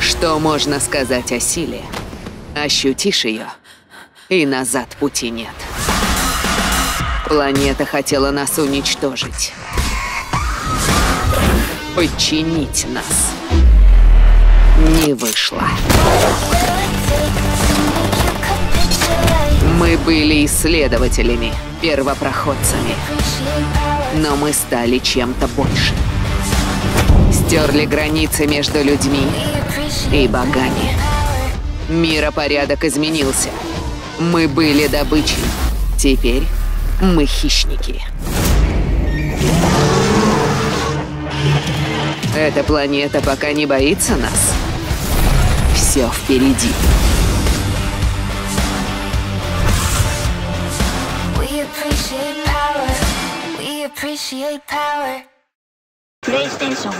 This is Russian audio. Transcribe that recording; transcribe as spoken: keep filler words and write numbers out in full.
Что можно сказать о силе? Ощутишь ее, и назад пути нет. Планета хотела нас уничтожить. Подчинить нас. Не вышло. Мы были исследователями, первопроходцами. Но мы стали чем-то больше. Стерли границы между людьми и богами. Миропорядок изменился. Мы были добычей. Теперь мы хищники. Эта планета пока не боится нас. Все впереди. PlayStation.